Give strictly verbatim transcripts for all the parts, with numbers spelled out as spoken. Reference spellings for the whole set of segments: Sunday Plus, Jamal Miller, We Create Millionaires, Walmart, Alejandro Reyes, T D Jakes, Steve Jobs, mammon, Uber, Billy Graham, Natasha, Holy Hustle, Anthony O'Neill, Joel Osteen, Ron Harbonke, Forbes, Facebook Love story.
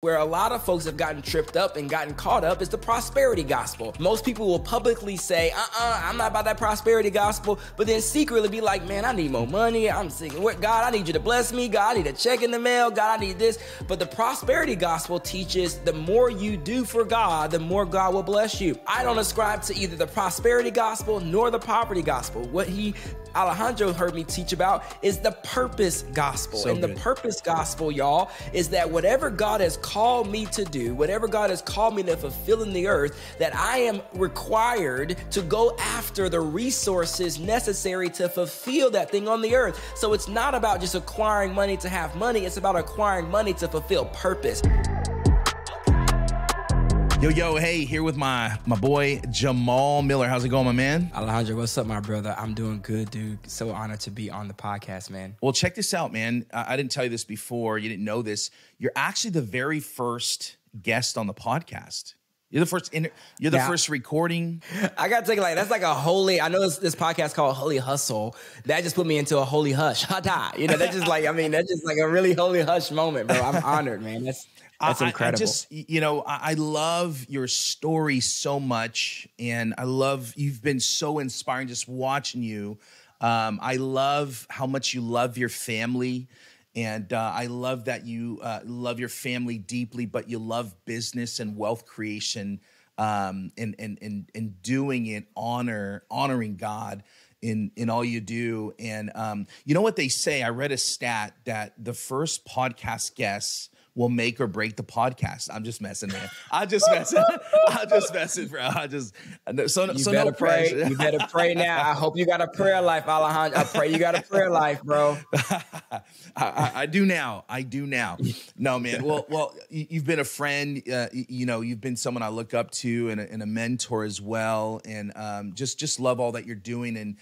Where a lot of folks have gotten tripped up and gotten caught up is the prosperity gospel. Most people will publicly say, uh-uh, I'm not about that prosperity gospel, but then secretly be like, man, I need more money. I'm thinking, what, God, I need you to bless me. God, I need a check in the mail. God, I need this. But the prosperity gospel teaches the more you do for God, the more God will bless you. I don't ascribe to either the prosperity gospel nor the poverty gospel. What he, Alejandro, heard me teach about is the purpose gospel. So and good. The purpose gospel, y'all, is that whatever God has called called me to do, whatever God has called me to fulfill in the earth, that I am required to go after the resources necessary to fulfill that thing on the earth. So it's not about just acquiring money to have money, it's about acquiring money to fulfill purpose. Yo, yo, hey, here with my my boy, Jamal Miller. How's it going, my man? Alejandro, what's up, my brother? I'm doing good, dude. So honored to be on the podcast, man. Well, check this out, man. I didn't tell you this before. You didn't know this. You're actually the very first guest on the podcast. You're the first inter you're the yeah. first recording. I got to take like, that's like a holy, I know this, this podcast called Holy Hustle. That just put me into a holy hush. Ha-da. You know, that's just like, I mean, that's just like a really holy hush moment, bro. I'm honored, man. That's, that's incredible. I, I just, you know, I, I love your story so much. And I love, you've been so inspiring just watching you. Um, I love how much you love your family. And uh, I love that you uh, love your family deeply, but you love business and wealth creation, um, and and and and doing it honor honoring God in in all you do. And um, you know what they say? I read a stat that the first podcast guests will make or break the podcast. I'm just messing, man. I just messing. I just messing, bro. I just so you so better no pray. Pressure. You better pray now. I hope you got a prayer life, Alejandro. I pray you got a prayer life, bro. I, I, I do now. I do now. No, man. Well, well, you've been a friend. Uh, you know, you've been someone I look up to and a, and a mentor as well. And um, just just love all that you're doing and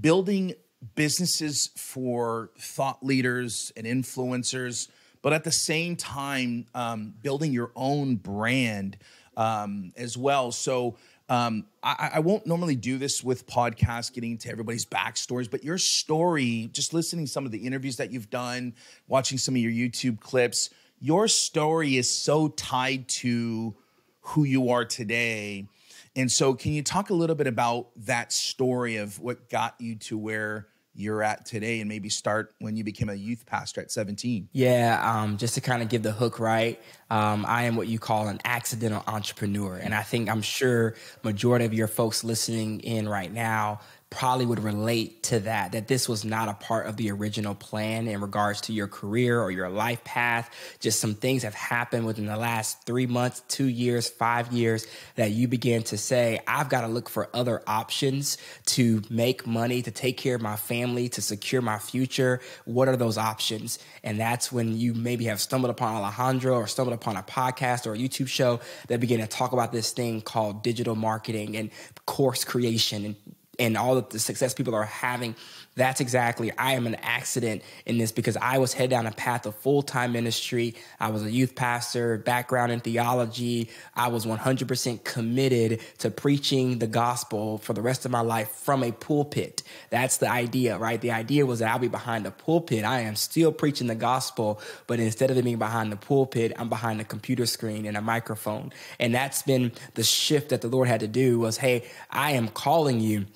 building businesses for thought leaders and influencers. But at the same time, um, building your own brand um, as well. So um, I, I won't normally do this with podcasts, getting into everybody's backstories, but your story, just listening to some of the interviews that you've done, watching some of your YouTube clips, your story is so tied to who you are today. And so can you talk a little bit about that story of what got you to where you're at today, and maybe start when you became a youth pastor at seventeen. Yeah, um, just to kind of give the hook, right? Um, I am what you call an accidental entrepreneur. And I think I'm sure majority of your folks listening in right now probably would relate to that, that this was not a part of the original plan in regards to your career or your life path. Just some things have happened within the last three months, two years, five years that you began to say, I've got to look for other options to make money, to take care of my family, to secure my future. What are those options? And that's when you maybe have stumbled upon Alejandro or stumbled upon a podcast or a YouTube show that began to talk about this thing called digital marketing and course creation and and all of the success people are having. That's exactly, I am an accident in this because I was headed down a path of full-time ministry. I was a youth pastor, background in theology. I was one hundred percent committed to preaching the gospel for the rest of my life from a pulpit. That's the idea, right? The idea was that I'll be behind the pulpit. I am still preaching the gospel, but instead of it being behind the pulpit, I'm behind a computer screen and a microphone. And that's been the shift that the Lord had to do was, hey, I am calling you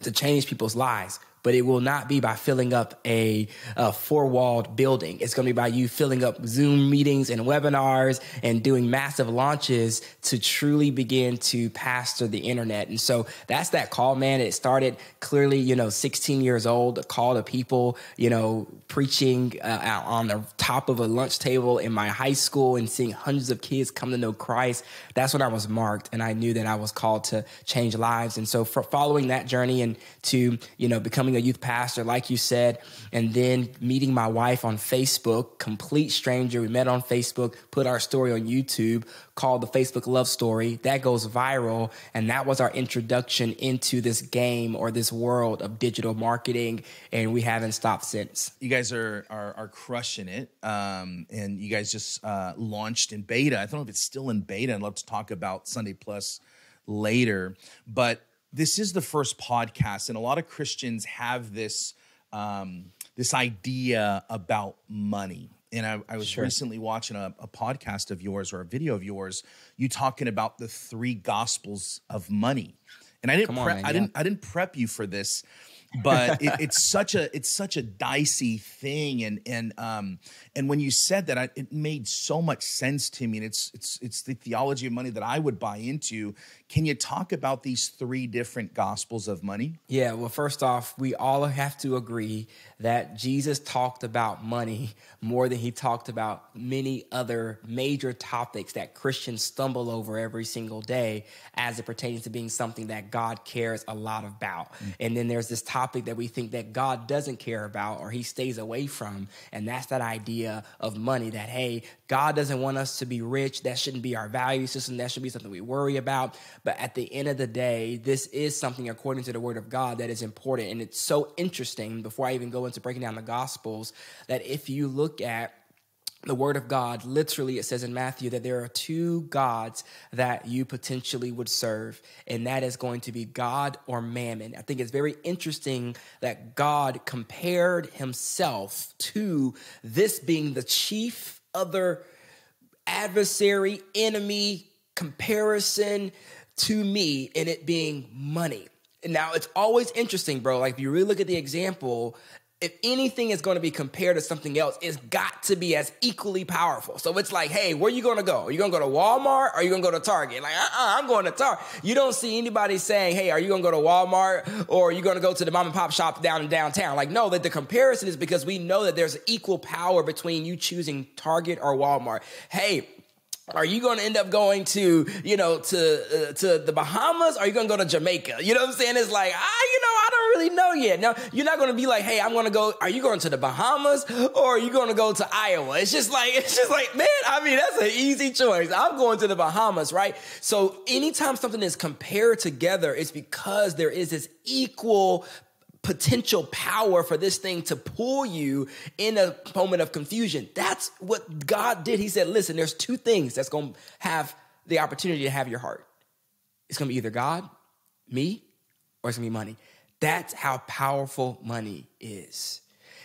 to change people's lives, but it will not be by filling up a, a four-walled building. It's going to be by you filling up Zoom meetings and webinars and doing massive launches to truly begin to pastor the internet. And so that's that call, man. It started clearly, you know, sixteen years old, a call to people, you know, preaching uh, on the top of a lunch table in my high school and seeing hundreds of kids come to know Christ. That's when I was marked and I knew that I was called to change lives. And so for following that journey and to, you know, becoming a youth pastor, like you said, and then meeting my wife on Facebook, complete stranger. We met on Facebook, put our story on YouTube, called the Facebook Love Story. That goes viral. And that was our introduction into this game or this world of digital marketing. And we haven't stopped since. You guys are are, are crushing it. Um, and you guys just uh, launched in beta. I don't know if it's still in beta. I'd love to talk about Sunday Plus later. But this is the first podcast, and a lot of Christians have this, um, this idea about money And I, I was sure. recently watching a, a podcast of yours or a video of yours, you talking about the three gospels of money. And I didn't, on, prep, man, I didn't, yeah. I didn't prep you for this, but it, it's such a, it's such a dicey thing. And, and, um, and when you said that, I, it made so much sense to me, and it's, it's, it's the theology of money that I would buy into. Can you talk about these three different gospels of money? Yeah. Well, first off, we all have to agree that Jesus talked about money more than he talked about many other major topics that Christians stumble over every single day as it pertains to being something that God cares a lot about. Mm-hmm. And then there's this topic that we think that God doesn't care about or he stays away from. And that's that idea of money that, hey, God doesn't want us to be rich. That shouldn't be our value system. That should be something we worry about. But at the end of the day, this is something according to the word of God that is important. And it's so interesting, before I even go into breaking down the gospels, that if you look at the word of God, literally it says in Matthew that there are two gods that you potentially would serve, and that is going to be God or mammon. I think it's very interesting that God compared himself to this being the chief other adversary, enemy, comparison to me, and it being money. Now, it's always interesting, bro. Like, if you really look at the example, if anything is going to be compared to something else, it's got to be as equally powerful. So it's like, hey, where are you going to go? Are you going to go to Walmart? Or are you going to go to Target? Like, uh-uh, I'm going to Target. You don't see anybody saying, hey, are you going to go to Walmart? Or are you going to go to the mom and pop shop down in downtown? Like, no, that the comparison is because we know that there's equal power between you choosing Target or Walmart. Hey, are you going to end up going to, you know, to uh, to the Bahamas? Or are you going to go to Jamaica? You know what I'm saying? It's like, ah, you know, I don't really know yet. Now, you're not going to be like, hey, I'm going to go, are you going to the Bahamas? Or are you going to go to Iowa? It's just like, it's just like, man, I mean, that's an easy choice. I'm going to the Bahamas, right? So anytime something is compared together, it's because there is this equal potential power for this thing to pull you in a moment of confusion. That's what God did. He said, listen, there's two things that's going to have the opportunity to have your heart. It's going to be either God, me, or it's going to be money. That's how powerful money is.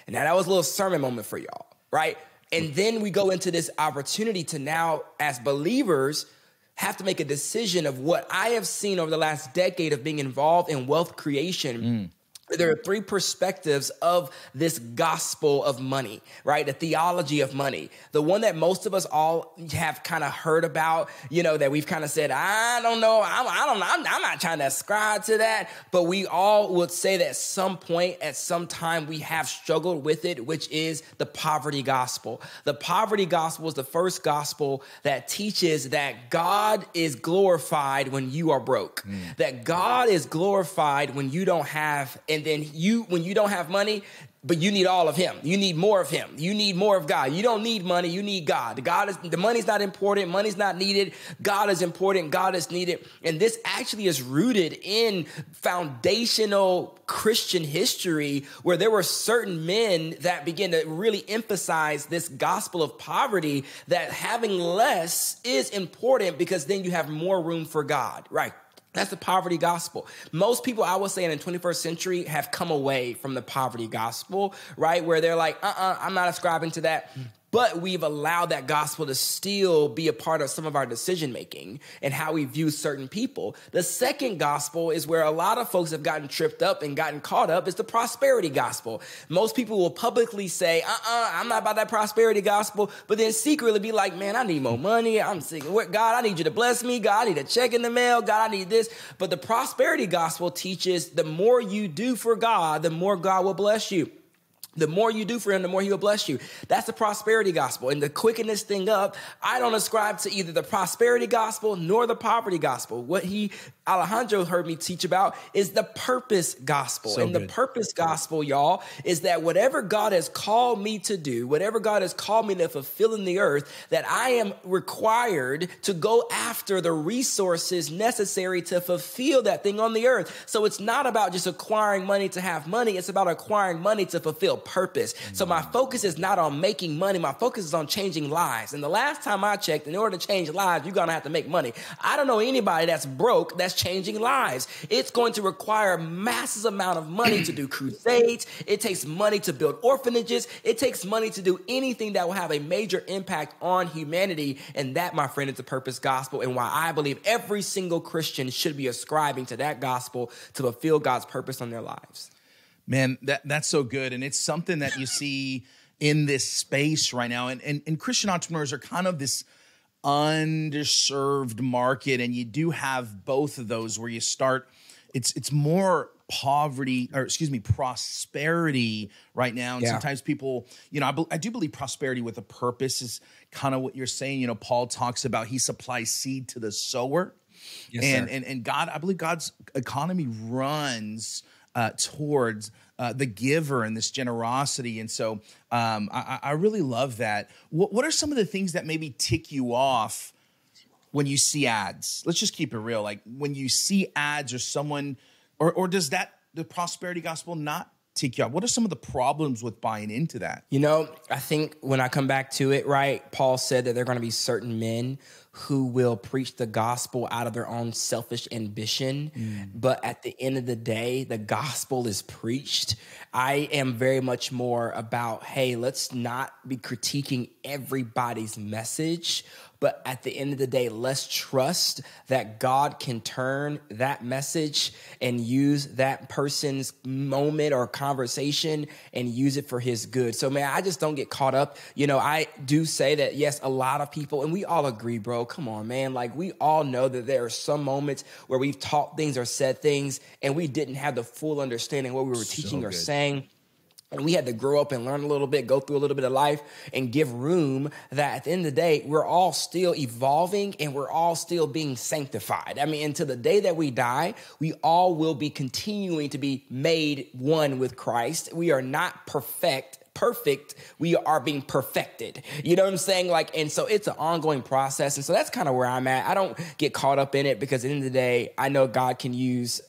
And now that was a little sermon moment for y'all, right? And then we go into this opportunity to now, as believers, have to make a decision of what I have seen over the last decade of being involved in wealth creation. Mm. There are three perspectives of this gospel of money, right? The theology of money. The one that most of us all have kind of heard about, you know, that we've kind of said, I don't know, I'm, I don't know, I'm, I'm not trying to ascribe to that. But we all would say that at some point, at some time, we have struggled with it, which is the poverty gospel. The poverty gospel is the first gospel that teaches that God is glorified when you are broke, mm. that God is glorified when you don't have anything. And then you, when you don't have money, but you need all of him. You need more of him. You need more of God. You don't need money. You need God. God is, the money's not important. Money's not needed. God is important. God is needed. And this actually is rooted in foundational Christian history, where there were certain men that began to really emphasize this gospel of poverty, that having less is important because then you have more room for God, right? That's the poverty gospel. Most people, I would say, in the twenty-first century have come away from the poverty gospel, right? Where they're like, uh-uh, I'm not ascribing to that. But we've allowed that gospel to still be a part of some of our decision-making and how we view certain people. The second gospel is where a lot of folks have gotten tripped up and gotten caught up. It's the prosperity gospel. Most people will publicly say, uh-uh, I'm not about that prosperity gospel, but then secretly be like, man, I need more money. I'm sick. God, I need you to bless me. God, I need a check in the mail. God, I need this. But the prosperity gospel teaches the more you do for God, the more God will bless you. The more you do for him, the more he will bless you. That's the prosperity gospel. And to quicken this thing up, I don't ascribe to either the prosperity gospel nor the poverty gospel. What he, Alejandro, heard me teach about is the purpose gospel. So and good. The purpose gospel, y'all, is that whatever God has called me to do, whatever God has called me to fulfill in the earth, that I am required to go after the resources necessary to fulfill that thing on the earth. So it's not about just acquiring money to have money. It's about acquiring money to fulfill purpose. So my focus is not on making money. My focus is on changing lives. And the last time I checked, in order to change lives, you're going to have to make money. I don't know anybody that's broke that's changing lives. It's going to require massive amount of money to do crusades. It takes money to build orphanages. It takes money to do anything that will have a major impact on humanity. And that, my friend, is the purpose gospel, and why I believe every single Christian should be ascribing to that gospel to fulfill God's purpose on their lives. Man, that, that's so good. And it's something that you see in this space right now. And, and, and Christian entrepreneurs are kind of this underserved market. And you do have both of those where you start, it's, it's more poverty, or excuse me, prosperity right now. And yeah. sometimes people, you know, I, I do believe prosperity with a purpose is kind of what you're saying. You know, Paul talks about he supplies seed to the sower. Yes, and, and, and God, I believe God's economy runs uh, towards uh, the giver and this generosity. And so um, I, I really love that. What, what are some of the things that maybe tick you off when you see ads? Let's just keep it real. Like when you see ads or someone, Or, or does that, the prosperity gospel not tick you up? What are some of the problems with buying into that? You know, I think when I come back to it, right, Paul said that there are going to be certain men who will preach the gospel out of their own selfish ambition. Mm. But at the end of the day, the gospel is preached. I am very much more about, hey, let's not be critiquing everybody's message. But at the end of the day, let's trust that God can turn that message and use that person's moment or conversation and use it for his good. So, man, I just don't get caught up. You know, I do say that, yes, a lot of people, and we all agree, bro, come on, man. Like, we all know that there are some moments where we've taught things or said things and we didn't have the full understanding of what we were teaching or saying. And we had to grow up and learn a little bit, go through a little bit of life and give room that at the end of the day, we're all still evolving and we're all still being sanctified. I mean, until the day that we die, we all will be continuing to be made one with Christ. We are not perfect. perfect, we are being perfected. You know what I'm saying? Like, and so it's an ongoing process. And so that's kind of where I'm at. I don't get caught up in it because at the end of the day, I know God can use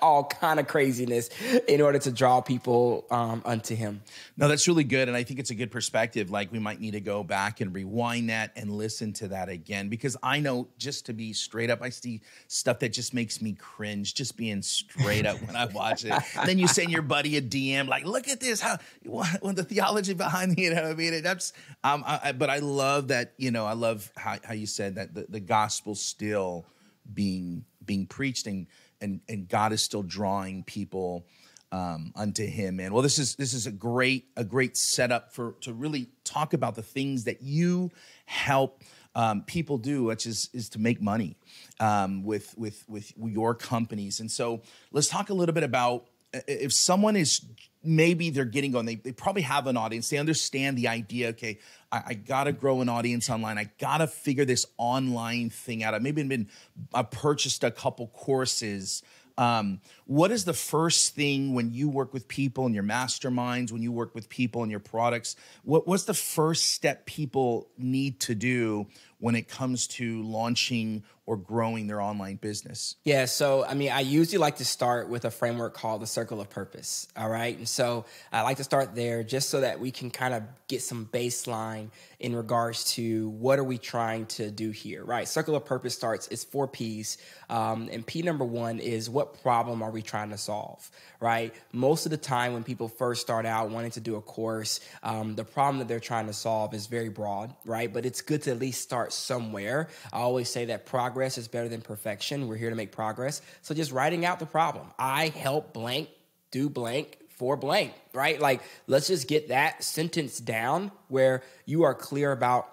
all kind of craziness in order to draw people um, unto him. No, that's really good. And I think it's a good perspective. Like, we might need to go back and rewind that and listen to that again, because I know, just to be straight up, I see stuff that just makes me cringe, just being straight up when I watch it. Then you send your buddy a D M like, look at this, how what, what the theology behind, you know what I mean? And that's, um, I, I, but I love that, you know, I love how, how you said that the, the gospel still being, being preached and, And, and God is still drawing people um, unto him. And well, this is this is a great a great setup for to really talk about the things that you help um, people do, which is is to make money um, with with with your companies. And so let's talk a little bit about if someone is maybe they're getting going, they, they probably have an audience. They understand the idea. Okay, I, I got to grow an audience online. I got to figure this online thing out. I've maybe been, I purchased a couple courses. Um, what is the first thing when you work with people in your masterminds, when you work with people in your products, what, what's the first step people need to do when it comes to launching or growing their online business? Yeah, so, I mean, I usually like to start with a framework called the circle of purpose, all right? And so I like to start there just so that we can kind of get some baseline in regards to what are we trying to do here, right? Circle of purpose starts, it's four Ps, um, and P number one is what problem are we trying to solve, right? Most of the time when people first start out wanting to do a course, um, the problem that they're trying to solve is very broad, right? But it's good to at least start somewhere. I always say that progress is better than perfection. We're here to make progress. So just writing out the problem. I help blank, do blank, for blank, right? Like, let's just get that sentence down where you are clear about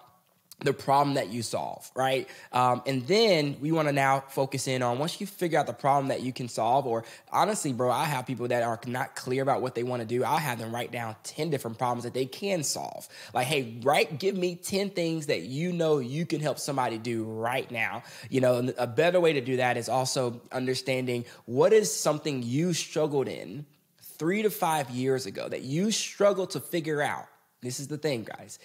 the problem that you solve, right? Um, and then we want to now focus in on, once you figure out the problem that you can solve, or honestly, bro, I have people that are not clear about what they want to do. I'll have them write down ten different problems that they can solve. Like, hey, right, give me ten things that you know you can help somebody do right now. You know, and a better way to do that is also understanding what is something you struggled in three to five years ago that you struggled to figure out. This is the thing, guys.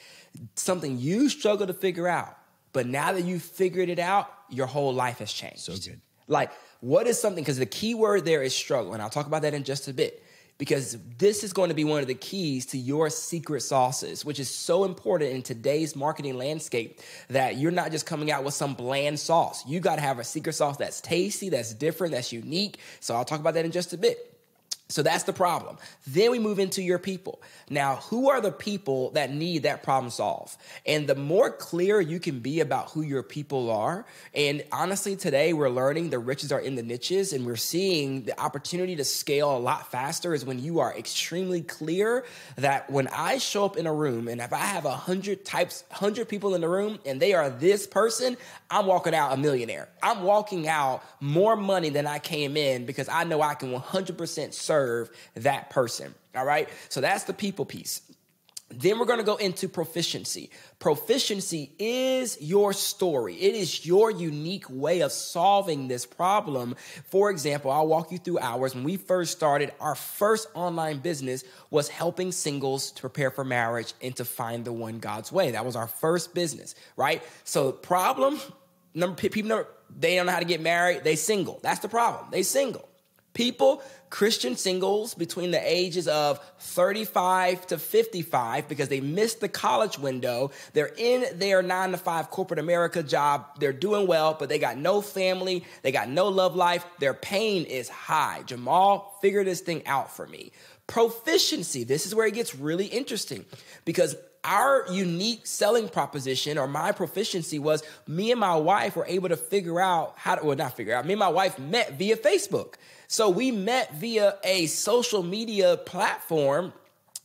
Something you struggled to figure out, but now that you've figured it out, your whole life has changed. So good. Like, what is something, because the key word there is struggle, and I'll talk about that in just a bit. because this is going to be one of the keys to your secret sauces, which is so important in today's marketing landscape, that you're not just coming out with some bland sauce. You got to have a secret sauce that's tasty, that's different, that's unique. So I'll talk about that in just a bit. So that's the problem. Then we move into your people. Now, who are the people that need that problem solve? And the more clear you can be about who your people are, and honestly, today we're learning the riches are in the niches, and we're seeing the opportunity to scale a lot faster is when you are extremely clear that when I show up in a room and if I have a hundred types, hundred people in the room and they are this person, I'm walking out a millionaire. I'm walking out more money than I came in because I know I can one hundred percent serve serve that person. All right. So that's the people piece. Then we're going to go into proficiency. Proficiency is your story. It is your unique way of solving this problem. For example, I'll walk you through ours. When we first started, our first online business was helping singles to prepare for marriage and to find the one God's way. That was our first business, right? So problem number, people number, they don't know how to get married. They single. That's the problem. They single. People, Christian singles between the ages of thirty-five to fifty-five, because they missed the college window. They're in their nine to five corporate America job. They're doing well, but they got no family. They got no love life. Their pain is high. Jamal, figure this thing out for me. Proficiency. This is where it gets really interesting, because our unique selling proposition, or my proficiency, was me and my wife were able to figure out how to, well, not figure out, me and my wife met via Facebook. So we met via a social media platform,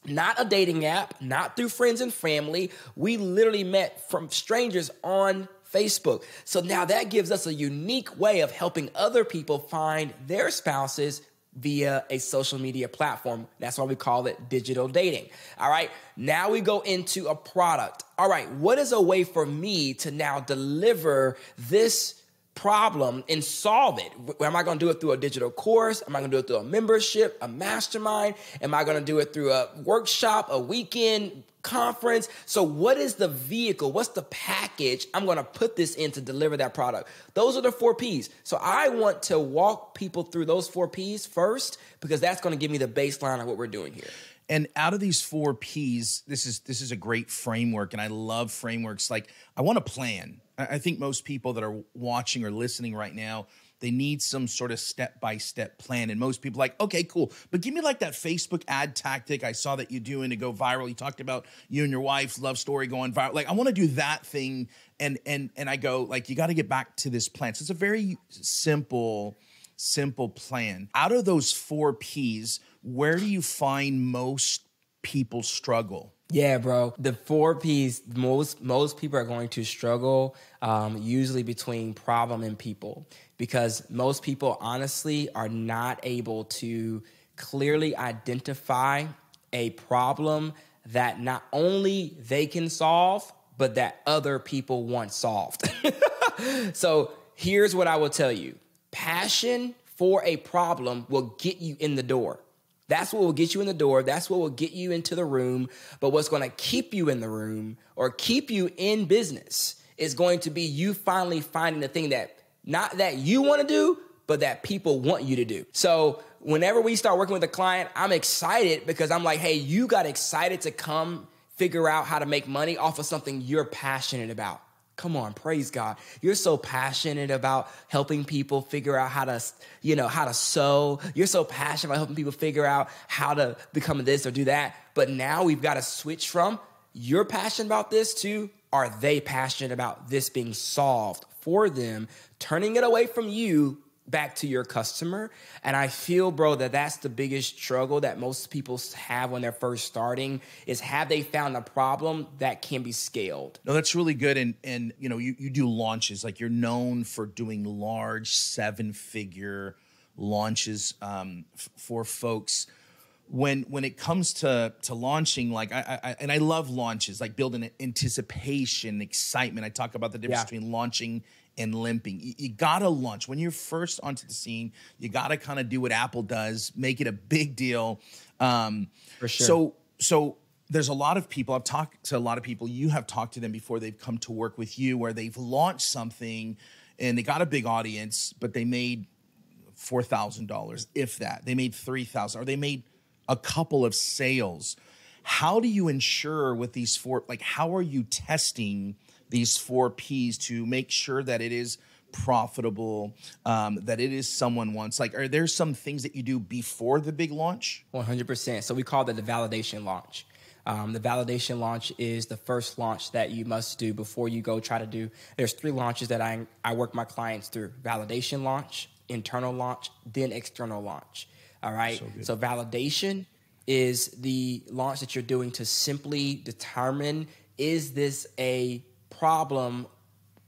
not a dating app, not through friends and family. We literally met from strangers on Facebook. So now that gives us a unique way of helping other people find their spouses via a social media platform. That's why we call it digital dating. All right. Now we go into a product. All right. What is a way for me to now deliver this problem and solve it? Am I going to do it through a digital course? Am I going to do it through a membership, a mastermind? Am I going to do it through a workshop, a weekend conference? So what is the vehicle? What's the package I'm going to put this in to deliver that product? Those are the four P's. So I want to walk people through those four P's first, because that's going to give me the baseline of what we're doing here. And out of these four P's, this is this is a great framework, and I love frameworks. Like, I want a plan. I think most people that are watching or listening right now, they need some sort of step-by-step plan. And most people are like, okay, cool. But give me like that Facebook ad tactic I saw that you're doing to go viral. You talked about you and your wife's love story going viral. Like, I want to do that thing. And and and I go, like, you got to get back to this plan. So it's a very simple, simple plan. Out of those four P's, where do you find most people struggle? Yeah, bro. The four P's, most most people are going to struggle um, usually between problem and people, because most people honestly are not able to clearly identify a problem that not only they can solve, but that other people want solved. So here's what I will tell you. Passion for a problem will get you in the door. That's what will get you in the door. That's what will get you into the room. But what's going to keep you in the room or keep you in business is going to be you finally finding the thing that not that you want to do, but that people want you to do. So whenever we start working with a client, I'm excited because I'm like, hey, you got excited to come figure out how to make money off of something you're passionate about. Come on, praise God. You're so passionate about helping people figure out how to, you know, how to sew. You're so passionate about helping people figure out how to become this or do that. But now we've got to switch from you're passionate about this to are they passionate about this being solved for them, turning it away from you back to your customer. And I feel, bro, that that's the biggest struggle that most people have when they're first starting is, have they found a problem that can be scaled? No, that's really good. And, and you know, you, you do launches, like you're known for doing large seven figure launches um, for folks. When, when it comes to, to launching, like I, I, and I love launches, like building anticipation, excitement. I talk about the difference yeah. between launching and limping. You, you gotta launch. When you're first onto the scene, you gotta kind of do what Apple does, make it a big deal. Um, For sure. So, so there's a lot of people, I've talked to a lot of people, you have talked to them before they've come to work with you, where they've launched something and they got a big audience, but they made four thousand dollars, if that. They made three thousand dollars, or they made a couple of sales. How do you ensure with these four, like how are you testing these four P's to make sure that it is profitable, um, that it is someone wants? Like, are there some things that you do before the big launch? one hundred percent. So we call that the validation launch. Um, the validation launch is the first launch that you must do before you go try to do. There's three launches that I, I work my clients through: validation launch, internal launch, then external launch. All right. So, so validation is the launch that you're doing to simply determine, is this a problem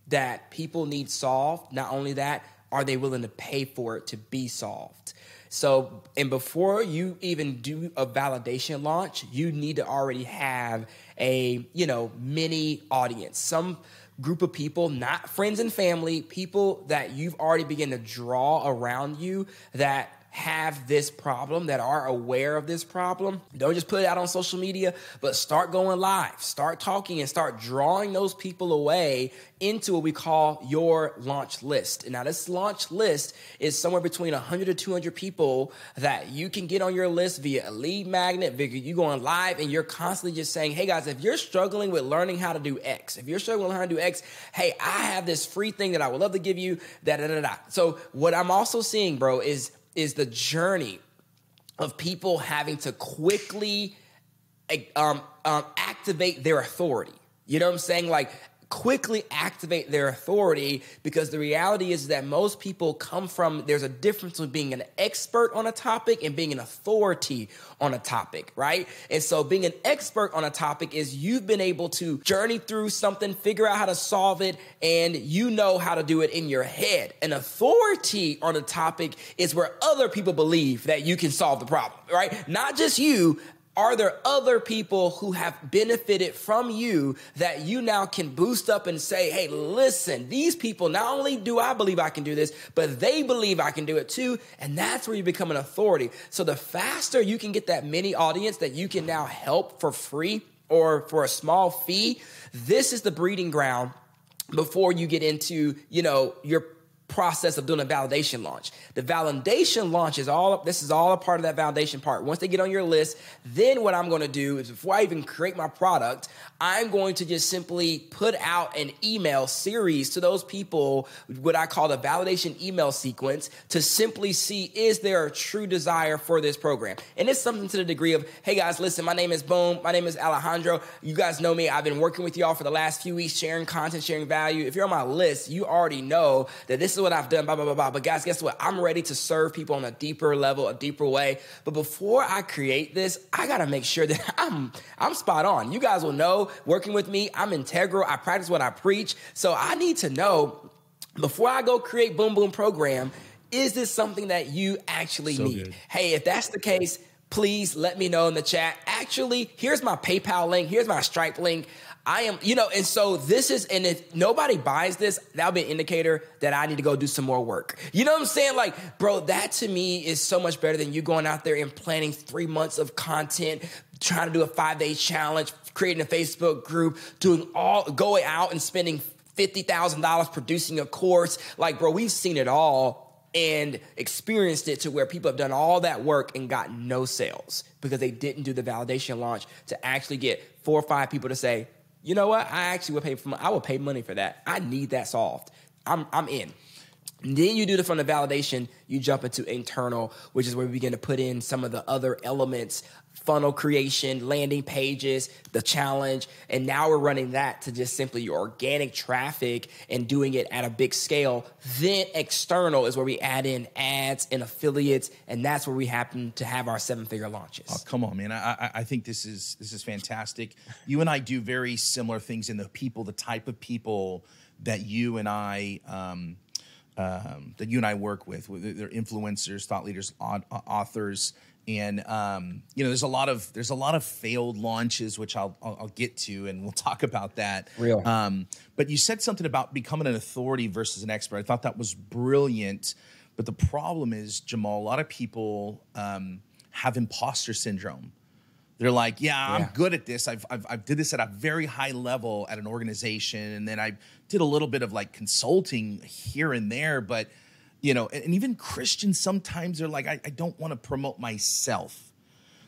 that people need solved? Not only that, are they willing to pay for it to be solved? So, and before you even do a validation launch, you need to already have a, you know, mini audience, some group of people, not friends and family, people that you've already begun to draw around you that have this problem, that are aware of this problem. Don't just put it out on social media, but start going live, start talking, and start drawing those people away into what we call your launch list. And now this launch list is somewhere between one hundred to two hundred people that you can get on your list via a lead magnet, via you going live, and you're constantly just saying, hey guys, if you're struggling with learning how to do X, if you're struggling with how to do X, hey, I have this free thing that I would love to give you, da da da da. So what I'm also seeing, bro, is is the journey of people having to quickly um, um, activate their authority. You know what I'm saying? Like, quickly activate their authority, because the reality is that most people come from, there's a difference with being an expert on a topic and being an authority on a topic, right? And so being an expert on a topic is you've been able to journey through something, figure out how to solve it, and you know how to do it in your head. An authority on a topic is where other people believe that you can solve the problem, right? Not just you. Are there other people who have benefited from you that you now can boost up and say, hey, listen, these people, not only do I believe I can do this, but they believe I can do it too. And that's where you become an authority. So the faster you can get that mini audience that you can now help for free or for a small fee, this is the breeding ground before you get into, you know, your process of doing a validation launch. The validation launch is all up. This is all a part of that validation part. Once they get on your list, then what I'm going to do is before I even create my product, I'm going to just simply put out an email series to those people, what I call the validation email sequence, to simply see, is there a true desire for this program? And it's something to the degree of, hey guys, listen, my name is Boom. My name is Alejandro. You guys know me. I've been working with y'all for the last few weeks, sharing content, sharing value. If you're on my list, you already know that this is what I've done, blah, blah, blah, blah. But guys, guess what? I'm ready to serve people on a deeper level, a deeper way. But before I create this, I got to make sure that I'm, I'm spot on. You guys will know working with me, I'm integral. I practice what I preach. So I need to know before I go create Boom Boom program, is this something that you actually so need? Good. Hey, if that's the case, please let me know in the chat. Actually, here's my PayPal link. Here's my Stripe link. I am, you know, and so this is, and if nobody buys this, that'll be an indicator that I need to go do some more work. You know what I'm saying? Like, bro, that to me is so much better than you going out there and planning three months of content, trying to do a five-day challenge, creating a Facebook group, doing all, going out and spending fifty thousand dollars producing a course. Like, bro, we've seen it all and experienced it to where people have done all that work and got no sales because they didn't do the validation launch to actually get four or five people to say, you know what? I actually would pay for. I would pay money for that. I need that solved. I'm I'm in. And then you do the from the validation. You jump into internal, which is where we begin to put in some of the other elements: funnel creation, landing pages, the challenge, and now we're running that to just simply your organic traffic and doing it at a big scale. Then external is where we add in ads and affiliates, and that's where we happen to have our seven-figure launches. Oh, come on, man! I, I think this is this is fantastic. You and I do very similar things in the people, the type of people that you and I um, um, that you and I work with. They're influencers, thought leaders, authors. And, um, you know, there's a lot of, there's a lot of failed launches, which I'll, I'll, I'll get to, and we'll talk about that. Real. Um, but you said something about becoming an authority versus an expert. I thought that was brilliant. But the problem is, Jamal, a lot of people, um, have imposter syndrome. They're like, yeah, yeah, I'm good at this. I've, I've, I've did this at a very high level at an organization. And then I did a little bit of like consulting here and there, but you know, and even Christians sometimes are like, I, I don't want to promote myself.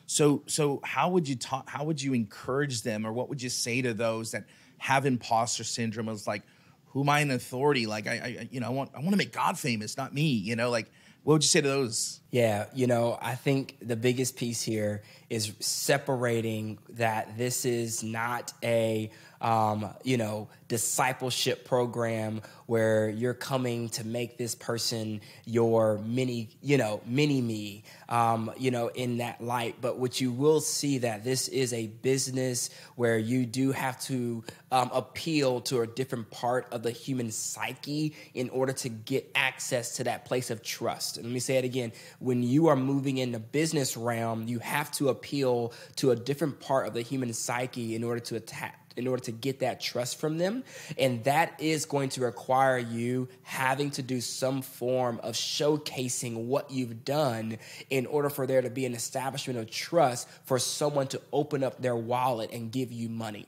So, so how would you ta- how would you encourage them, or what would you say to those that have imposter syndrome? It's like, who am I in authority? Like, I, I you know, I want, I want to make God famous, not me. You know, like, what would you say to those? Yeah, you know, I think the biggest piece here is separating that this is not a, um, you know, discipleship program where you're coming to make this person your mini, you know, mini me, um, you know, in that light. But what you will see that this is a business where you do have to um, appeal to a different part of the human psyche in order to get access to that place of trust. And let me say it again. When you are moving in the business realm, you have to appeal to a different part of the human psyche in order to attack. in order to get that trust from them. And that is going to require you having to do some form of showcasing what you've done in order for there to be an establishment of trust for someone to open up their wallet and give you money.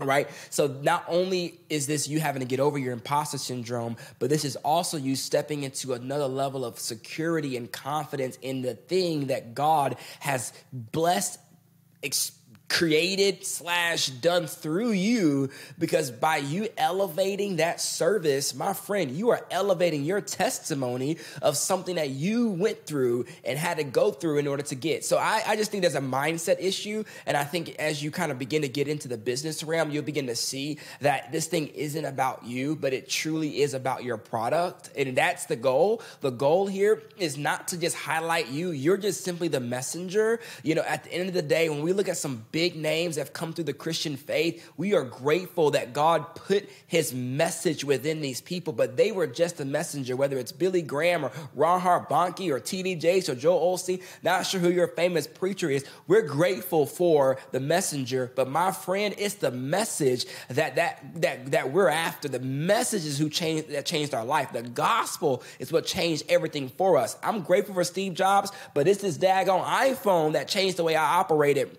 All right. So not only is this you having to get over your imposter syndrome, but this is also you stepping into another level of security and confidence in the thing that God has blessed, experienced, created slash done through you, because by you elevating that service, my friend, you are elevating your testimony of something that you went through and had to go through in order to get. So I, I just think there's a mindset issue. And I think as you kind of begin to get into the business realm, you'll begin to see that this thing isn't about you, but it truly is about your product. And that's the goal. The goal here is not to just highlight you. You're just simply the messenger. You know, at the end of the day, when we look at some big Big names have come through the Christian faith. We are grateful that God put his message within these people, but they were just a messenger, whether it's Billy Graham or Ron Harbonke or T D Jakes or Joel Osteen, not sure who your famous preacher is. We're grateful for the messenger, but my friend, it's the message that that that, that we're after. The message is who changed, that changed our life. The gospel is what changed everything for us. I'm grateful for Steve Jobs, but it's this daggone iPhone that changed the way I operated.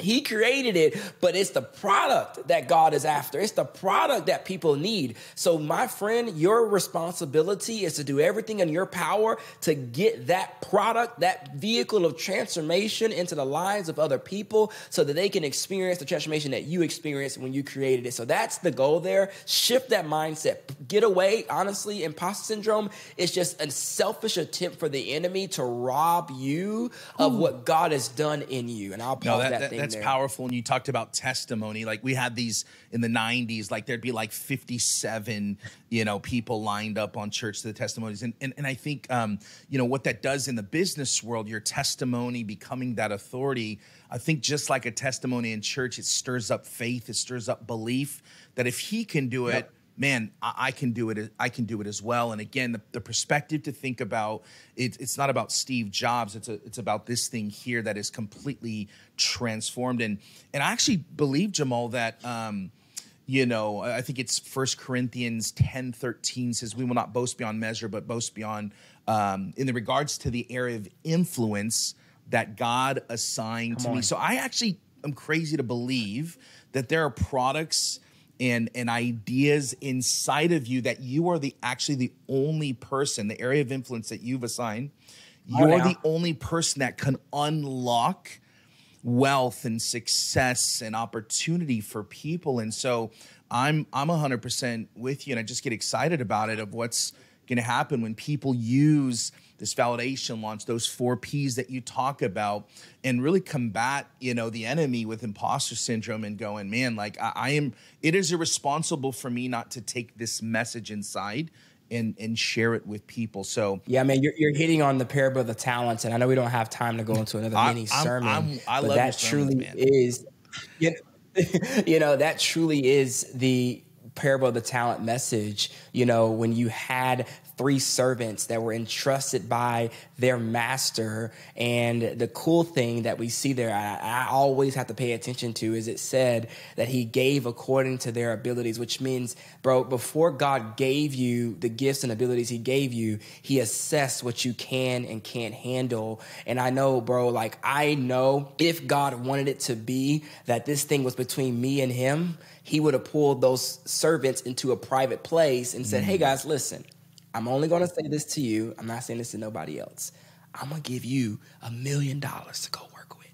He created it, but it's the product that God is after. It's the product that people need. So my friend, your responsibility is to do everything in your power to get that product, that vehicle of transformation into the lives of other people so that they can experience the transformation that you experienced when you created it. So that's the goal there. Shift that mindset. Get away. Honestly, imposter syndrome is just a selfish attempt for the enemy to rob you of Ooh. what God has done in you. And I'll pause no, that, that, that thing. That's there. Powerful. And you talked about testimony. Like, we had these in the nineties, like there'd be like fifty-seven, you know, people lined up on Church to the Testimonies. And, and, and I think, um, you know, what that does in the business world, your testimony becoming that authority, I think just like a testimony in church, it stirs up faith. It stirs up belief that if he can do it, yep. man, I, I can do it. I can do it as well. And again, the, the perspective to think about, it, it's not about Steve Jobs. It's a, it's about this thing here that is completely transformed. And, and I actually believe, Jamal, that, um, you know, I think it's First Corinthians ten thirteen says, we will not boast beyond measure, but boast beyond um, in the regards to the area of influence that God assigned Come to on. me. So I actually am crazy to believe that there are products and and ideas inside of you that you are the actually the only person, the area of influence that you've assigned, you're oh, yeah. the only person that can unlock wealth and success and opportunity for people. And so I'm I'm one hundred percent with you, and I just get excited about it, of what's going to happen when people use this validation launch, those four P's that you talk about, and really combat, you know, the enemy with imposter syndrome and going, man, like I, I am, it is irresponsible for me not to take this message inside and and share it with people. So yeah, man, you're, you're hitting on the parable of the talents. And I know we don't have time to go into another I, mini I'm, sermon, I'm, I but love that sermons, truly man. is, you know, you know, that truly is the parable of the talent message. You know, when you had three servants that were entrusted by their master. And the cool thing that we see there, I, I always have to pay attention to, is it said that he gave according to their abilities, which means, bro, before God gave you the gifts and abilities he gave you, he assessed what you can and can't handle. And I know, bro, like I know if God wanted it to be that this thing was between me and him, he would have pulled those servants into a private place and said, mm-hmm. hey guys, listen, I'm only going to say this to you. I'm not saying this to nobody else. I'm going to give you a million dollars to go work with.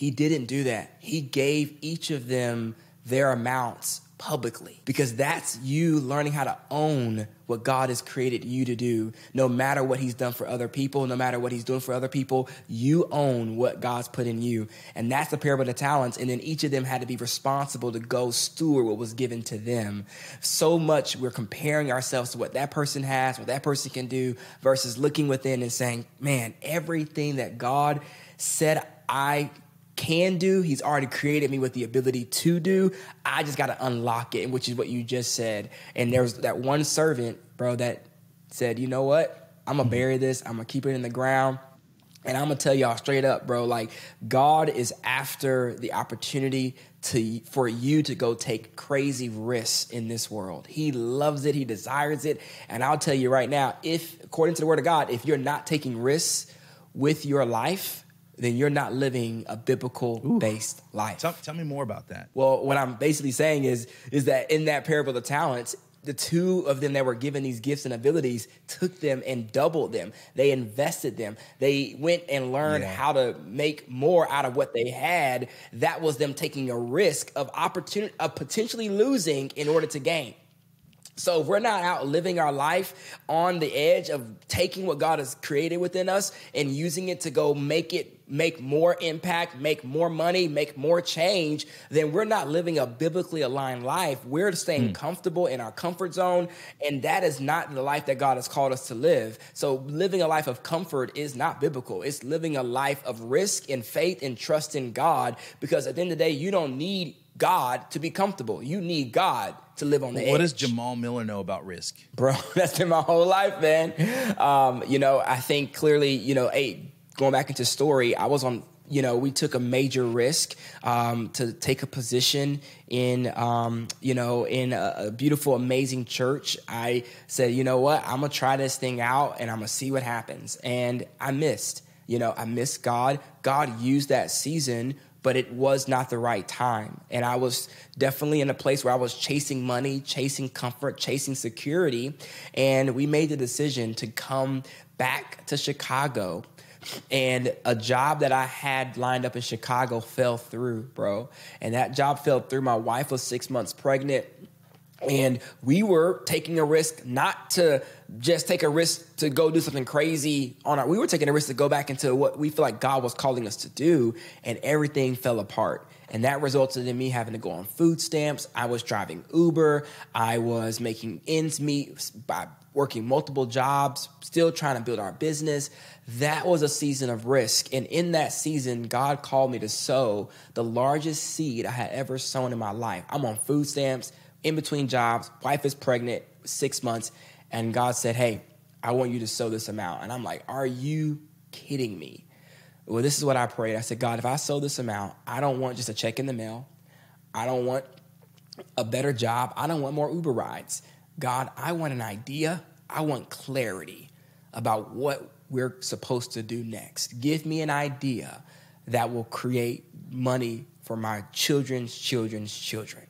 He didn't do that. He gave each of them their amounts publicly, because that's you learning how to own what God has created you to do. No matter what he's done for other people, no matter what he's doing for other people, you own what God's put in you. And that's the parable of the talents. And then each of them had to be responsible to go steward what was given to them. So much we're comparing ourselves to what that person has, what that person can do, versus looking within and saying, man, everything that God said I can do, he's already created me with the ability to do. I just got to unlock it, which is what you just said. And there was that one servant, bro, that said, you know what? I'm going to bury this. I'm going to keep it in the ground. And I'm going to tell y'all straight up, bro, like God is after the opportunity to for you to go take crazy risks in this world. He loves it. He desires it. And I'll tell you right now, if according to the word of God, if you're not taking risks with your life, then you're not living a biblical-based life. Tell, tell me more about that. Well, what I'm basically saying is, is that in that parable of the talents, the two of them that were given these gifts and abilities took them and doubled them. They invested them. They went and learned yeah. how to make more out of what they had. That was them taking a risk of opportunity, of potentially losing in order to gain. So if we're not out living our life on the edge of taking what God has created within us and using it to go make it, make more impact, make more money, make more change, then we're not living a biblically aligned life. We're staying mm. comfortable in our comfort zone, and that is not the life that God has called us to live. So living a life of comfort is not biblical. It's living a life of risk and faith and trust in God, because at the end of the day, you don't need God to be comfortable. You need God to live on the edge. What does Jamal Miller know about risk? Bro, that's been my whole life, man. Um, you know, I think clearly, you know, hey, going back into story, I was on, you know, we took a major risk um, to take a position in, um, you know, in a, a beautiful, amazing church. I said, you know what, I'm going to try this thing out and I'm going to see what happens. And I missed, you know, I missed God. God used that season, but it was not the right time. And I was definitely in a place where I was chasing money, chasing comfort, chasing security. And we made the decision to come back to Chicago. And a job that I had lined up in Chicago fell through, bro. And that job fell through. My wife was six months pregnant. And we were taking a risk not to just take a risk to go do something crazy on our, we were taking a risk to go back into what we feel like God was calling us to do, and everything fell apart. And that resulted in me having to go on food stamps. I was driving Uber. I was making ends meet by working multiple jobs, still trying to build our business. That was a season of risk. And in that season, God called me to sow the largest seed I had ever sown in my life. I'm on food stamps, in between jobs, wife is pregnant, six months, and God said, hey, I want you to sow this amount. And I'm like, are you kidding me? Well, this is what I prayed. I said, God, if I sow this amount, I don't want just a check in the mail. I don't want a better job. I don't want more Uber rides. God, I want an idea. I want clarity about what we're supposed to do next. Give me an idea that will create money for my children's children's children.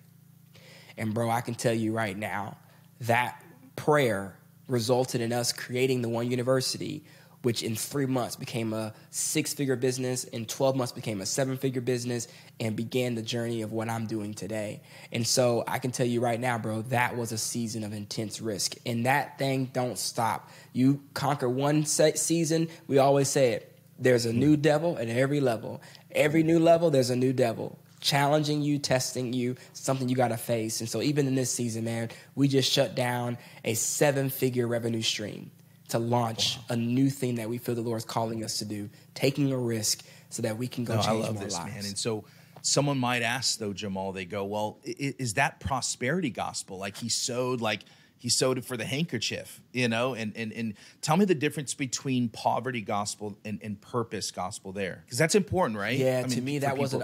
And bro, I can tell you right now, that prayer resulted in us creating the One University, which in three months became a six-figure business, in twelve months became a seven-figure business, and began the journey of what I'm doing today. And so I can tell you right now, bro, that was a season of intense risk. And that thing don't stop. You conquer one season, we always say it, there's a new devil at every level. Every new level, there's a new devil. Challenging you, testing you, something you got to face. And so even in this season, man, we just shut down a seven-figure revenue stream to launch wow. a new thing that we feel the Lord's calling us to do, taking a risk so that we can go no, change I love more this, lives. Man. And so someone might ask, though, Jamal, they go, well, is that prosperity gospel? Like he sowed, like he sowed it for the handkerchief, you know? And and and tell me the difference between poverty gospel and, and purpose gospel there. Because that's important, right? Yeah, I to mean, me, that wasn't...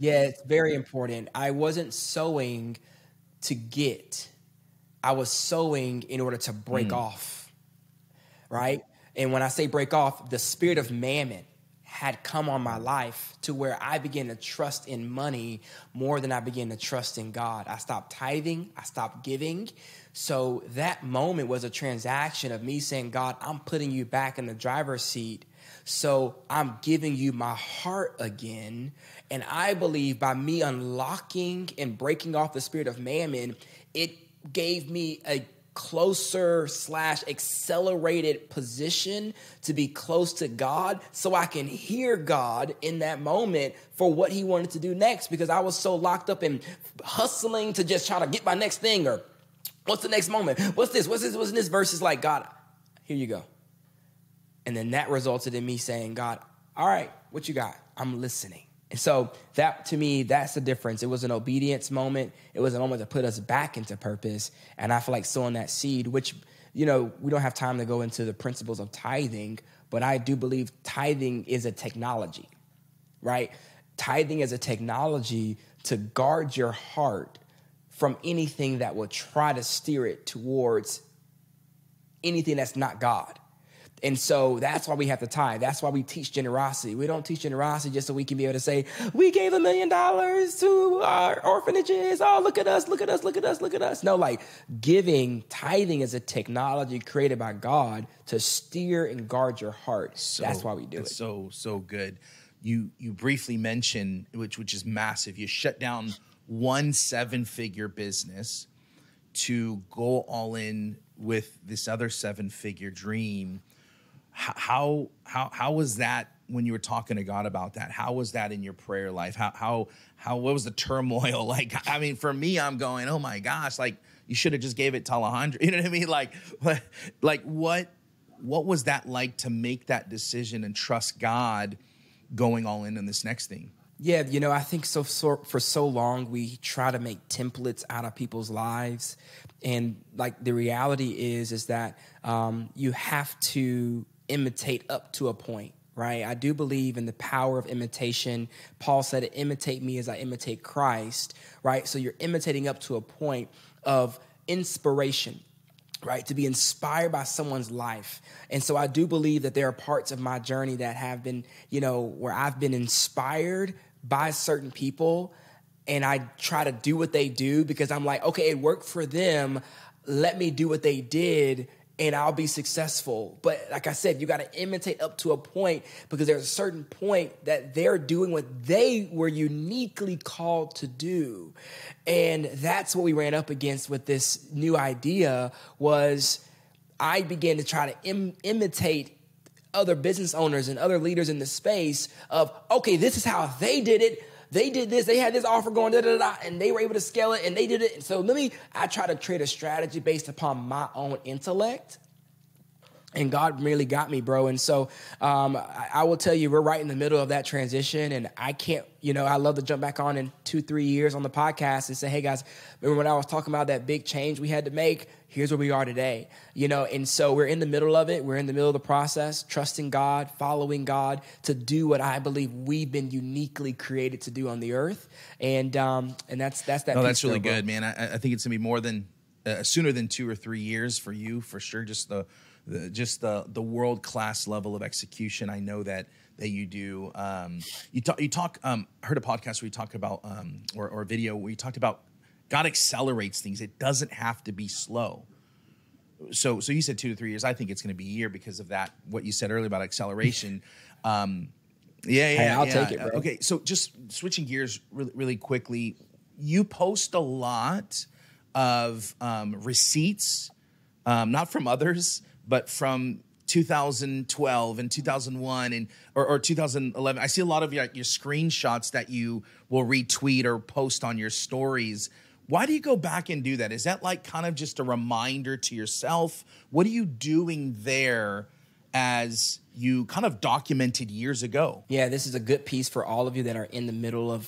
Yeah, it's very important. I wasn't sowing to get. I was sowing in order to break mm. off, right? And when I say break off, the spirit of mammon had come on my life to where I began to trust in money more than I began to trust in God. I stopped tithing. I stopped giving. So that moment was a transaction of me saying, God, I'm putting you back in the driver's seat So I'm giving you my heart again. And I believe by me unlocking and breaking off the spirit of mammon, it gave me a closer slash accelerated position to be close to God, so I can hear God in that moment for what he wanted to do next, because I was so locked up in hustling to just try to get my next thing, or what's the next moment? What's this? What's this? What's this? Versus like, God, here you go. And then that resulted in me saying, God, all right, what you got? I'm listening. And so that, to me, that's the difference. It was an obedience moment. It was a moment to put us back into purpose. And I feel like sowing that seed, which, you know, we don't have time to go into the principles of tithing, but I do believe tithing is a technology, right? Tithing is a technology to guard your heart from anything that will try to steer it towards anything that's not God. And so that's why we have to tithe. That's why we teach generosity. We don't teach generosity just so we can be able to say, we gave a million dollars to our orphanages. Oh, look at us, look at us, look at us, look at us. No, like giving, tithing is a technology created by God to steer and guard your heart. So, that's why we do it. So, so good. You, you briefly mentioned, which, which is massive, you shut down one seven-figure business to go all in with this other seven-figure dream. How, how, how was that when you were talking to God about that? How was that in your prayer life? How, how, how, what was the turmoil like? I mean, for me, I'm going, oh my gosh, like you should have just gave it to Alejandro. You know what I mean? Like, what, like what, what was that like to make that decision and trust God going all in on this next thing? Yeah. You know, I think so, so for so long, we try to make templates out of people's lives. And like the reality is, is that, um, you have to imitate up to a point, right? I do believe in the power of imitation. Paul said, imitate me as I imitate Christ, right? So you're imitating up to a point of inspiration, right? To be inspired by someone's life. And so I do believe that there are parts of my journey that have been, you know, where I've been inspired by certain people and I try to do what they do because I'm like, okay, it worked for them. Let me do what they did and I'll be successful. But like I said, you got to imitate up to a point because there's a certain point that they're doing what they were uniquely called to do. And that's what we ran up against with this new idea was I began to try to im- imitate other business owners and other leaders in the space of, okay, this is how they did it. They did this, they had this offer going, da, da, da, and they were able to scale it, and they did it. So let me, I try to create a strategy based upon my own intellect, and God really got me, bro. And so um, I, I will tell you, we're right in the middle of that transition, and I can't, you know, I love to jump back on in two, three years on the podcast and say, hey, guys, remember when I was talking about that big change we had to make? Here's where we are today, you know, and so we're in the middle of it. We're in the middle of the process, trusting God, following God to do what I believe we've been uniquely created to do on the earth. And um, and that's that's that. No, that's really good, man. I, I think it's gonna be more than uh, sooner than two or three years for you, for sure. Just the, the just the the world class level of execution. I know that that you do. Um, you talk. You talk. Um, I heard a podcast where you talked about um, or or a video where you talked about God accelerates things. It doesn't have to be slow. So, so you said two to three years. I think it's going to be a year because of that, what you said earlier about acceleration. Um, yeah, yeah, hey, I'll yeah. take it, bro. Okay, so just switching gears really, really quickly. You post a lot of um, receipts, um, not from others, but from two thousand twelve and two thousand one and or, or two thousand eleven. I see a lot of your, your screenshots that you will retweet or post on your stories. Why do you go back and do that? Is that like kind of just a reminder to yourself? What are you doing there as you kind of documented years ago? Yeah, this is a good piece for all of you that are in the middle of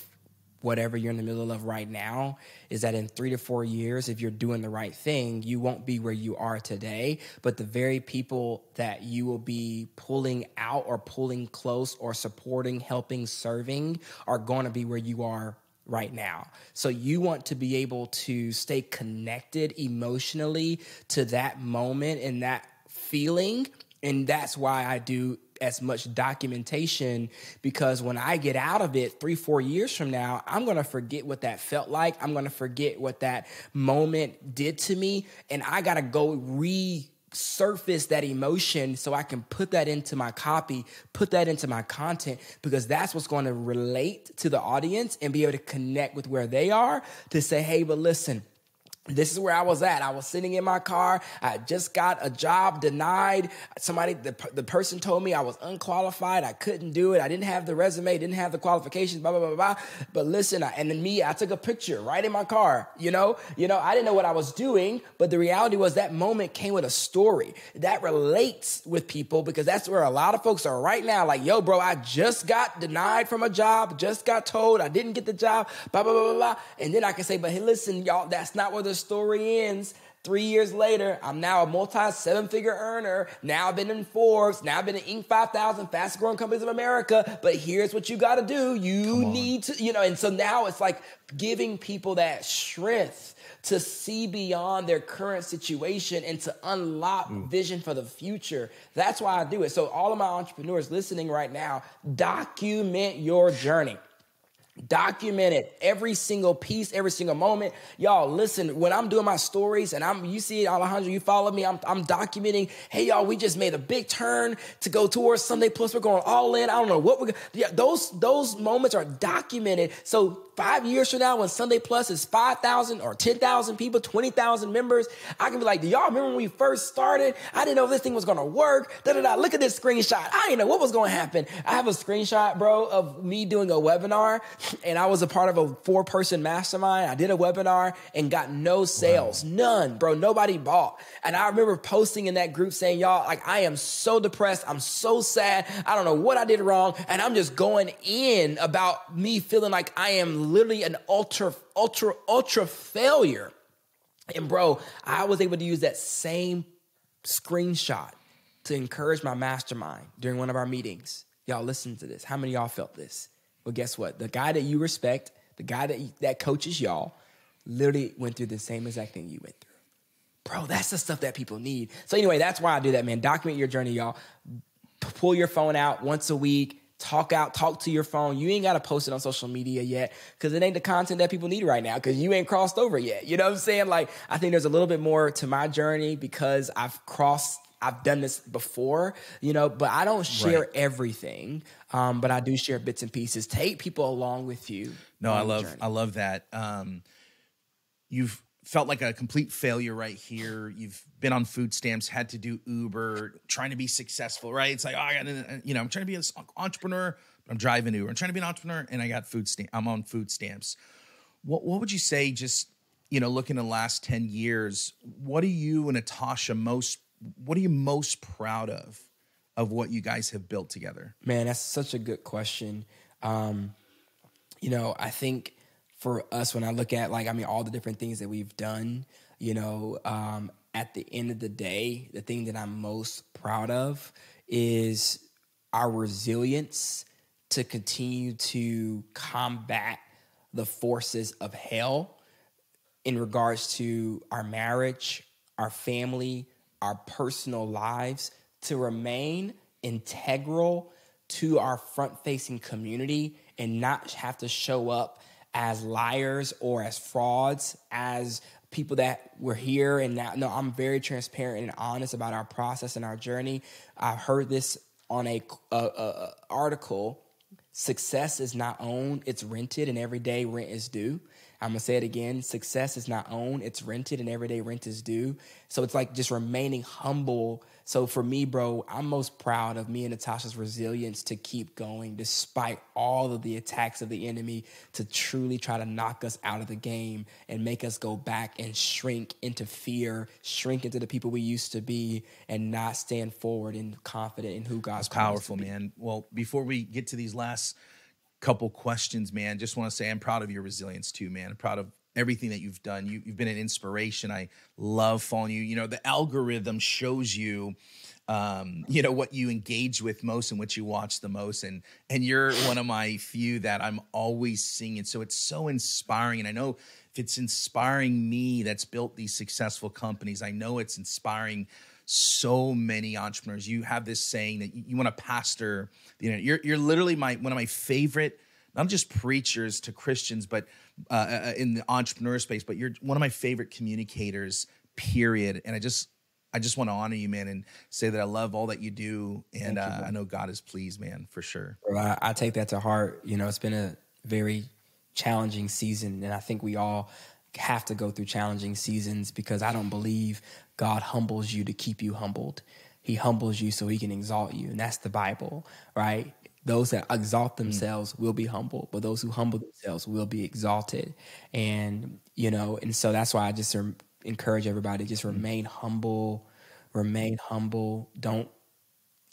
whatever you're in the middle of right now, is that in three to four years, if you're doing the right thing, you won't be where you are today. But the very people that you will be pulling out or pulling close or supporting, helping, serving are going to be where you are right now. So you want to be able to stay connected emotionally to that moment and that feeling. And that's why I do as much documentation, because when I get out of it three, four years from now, I'm going to forget what that felt like. I'm going to forget what that moment did to me. And I got to go re surface that emotion so I can put that into my copy, put that into my content, because that's what's going to relate to the audience and be able to connect with where they are to say, hey, but listen, this is where I was at. I was sitting in my car. I just got a job denied. Somebody, the, the person told me I was unqualified. I couldn't do it. I didn't have the resume, didn't have the qualifications, blah, blah, blah, blah. But listen, I, and then me, I took a picture right in my car. You know, you know, I didn't know what I was doing, but the reality was that moment came with a story that relates with people, because that's where a lot of folks are right now. Like, yo, bro, I just got denied from a job, just got told I didn't get the job, blah, blah, blah, blah, blah. And then I can say, but hey, listen, y'all, that's not where the story ends. Three years later, I'm now a multi seven figure earner. Now I've been in Forbes. Now I've been in Inc five thousand, fast growing companies of America. But here's what you got to do. You need to, you know, and so now it's like giving people that strength to see beyond their current situation and to unlock mm. vision for the future. That's why I do it. So all of my entrepreneurs listening right now, document your journey. Document it, every single piece, every single moment. Y'all, listen, when I'm doing my stories and I'm, you see it, Alejandro, you follow me, I'm, I'm documenting, hey, y'all, we just made a big turn to go towards Sunday Plus. We're going all in. I don't know what we're going to, yeah, those, those moments are documented. So five years from now, when Sunday Plus is five thousand or ten thousand people, twenty thousand members, I can be like, do y'all remember when we first started? I didn't know if this thing was going to work. Da, da, da. Look at this screenshot. I didn't know what was going to happen. I have a screenshot, bro, of me doing a webinar. And I was a part of a four-person mastermind. I did a webinar and got no sales. Wow. None, bro. Nobody bought. And I remember posting in that group saying, y'all, like, I am so depressed. I'm so sad. I don't know what I did wrong. And I'm just going in about me feeling like I am literally an ultra, ultra, ultra failure. And bro, I was able to use that same screenshot to encourage my mastermind during one of our meetings. Y'all listen to this. How many of y'all felt this? Well, guess what? The guy that you respect, the guy that, you, that coaches y'all, literally went through the same exact thing you went through. Bro, that's the stuff that people need. So anyway, that's why I do that, man. Document your journey, y'all. Pull your phone out once a week. Talk out, talk to your phone. You ain't got to post it on social media yet, because it ain't the content that people need right now, because you ain't crossed over yet. You know what I'm saying? Like, I think there's a little bit more to my journey because I've crossed I've done this before, you know, but I don't share right. everything, um, but I do share bits and pieces. Take people along with you. No, I love, journey. I love that. Um, you've felt like a complete failure right here. You've been on food stamps, had to do Uber, trying to be successful, right? It's like, oh, I gotta, you know, I'm trying to be an entrepreneur. I'm driving Uber. I'm trying to be an entrepreneur, and I got food stamp. I'm on food stamps. What What would you say? Just, you know, looking at the last ten years, what do you and Natasha most What are you most proud of, of what you guys have built together? Man, that's such a good question. Um, you know, I think for us, when I look at, like, I mean, all the different things that we've done, you know, um, at the end of the day, the thing that I'm most proud of is our resilience to continue to combat the forces of hell in regards to our marriage, our family, our personal lives, to remain integral to our front-facing community and not have to show up as liars or as frauds, as people that were here and now. No, I'm very transparent and honest about our process and our journey. I heard this on a, a, a article. Success is not owned, it's rented, and every day rent is due. I'm going to say it again. Success is not owned. It's rented, and everyday rent is due. So it's like just remaining humble. So for me, bro, I'm most proud of me and Natasha's resilience to keep going despite all of the attacks of the enemy to truly try to knock us out of the game and make us go back and shrink into fear, shrink into the people we used to be, and not stand forward and confident in who God's called us to be. That's powerful, man. Well, before we get to these last couple questions, man, just want to say I'm proud of your resilience too, man. I'm proud of everything that you've done. You, you've been an inspiration. I love following you. You know, the algorithm shows you, um, you know, what you engage with most and what you watch the most. And, and you're one of my few that I'm always seeing. And so it's so inspiring. And I know if it's inspiring me that's built these successful companies, I know it's inspiring so many entrepreneurs. You have this saying that you, you want to pastor, you know, you're, you're literally my, one of my favorite, not just preachers to Christians, but uh, in the entrepreneur space, but you're one of my favorite communicators, period. And I just, I just want to honor you, man, and say that I love all that you do. And uh, you, I know God is pleased, man, for sure. Well, I, I take that to heart. You know, it's been a very challenging season. And I think we all have to go through challenging seasons, because I don't believe God humbles you to keep you humbled. He humbles you so he can exalt you. And that's the Bible, right? Those that exalt themselves mm. will be humbled, but those who humble themselves will be exalted. And, you know, and so that's why I just encourage everybody, just remain mm. humble, remain humble. Don't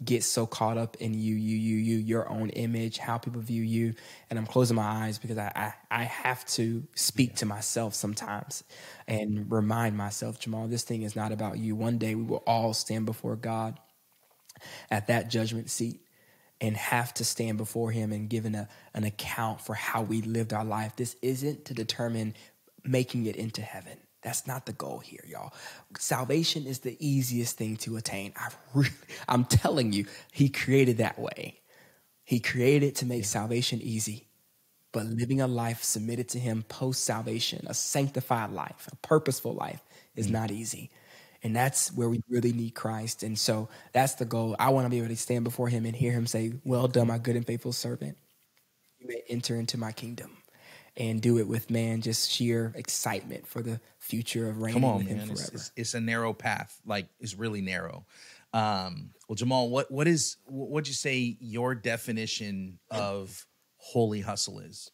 get so caught up in you, you, you, you, your own image, how people view you. And I'm closing my eyes because I, I, I have to speak yeah. to myself sometimes and remind myself, Jamal, this thing is not about you. One day we will all stand before God at that judgment seat and have to stand before him and give an, an account for how we lived our life. This isn't to determine making it into heaven. That's not the goal here, y'all. Salvation is the easiest thing to attain. I've really, I'm telling you, he created that way. He created to make yeah. salvation easy, but living a life submitted to him post-salvation, a sanctified life, a purposeful life, is mm-hmm. not easy. And that's where we really need Christ. And so that's the goal. I want to be able to stand before him and hear him say, well done, my good and faithful servant. You may enter into my kingdom, and do it with, man, just sheer excitement for the future of reigning with him forever. Come on, man. It's, it's, it's a narrow path. Like, it's really narrow. Um, well, Jamal, what what is, what'd you say your definition of holy hustle is?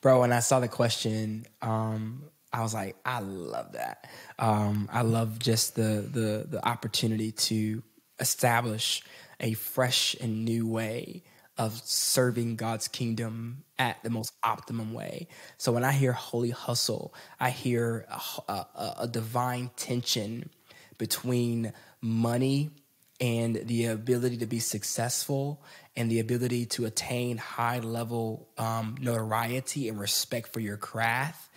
Bro, when I saw the question, um, I was like, I love that. Um, I love just the, the the opportunity to establish a fresh and new way of serving God's kingdom at the most optimum way. So when I hear holy hustle, I hear a, a, a divine tension between money and the ability to be successful and the ability to attain high level um, notoriety and respect for your craft.